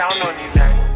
count on you guys.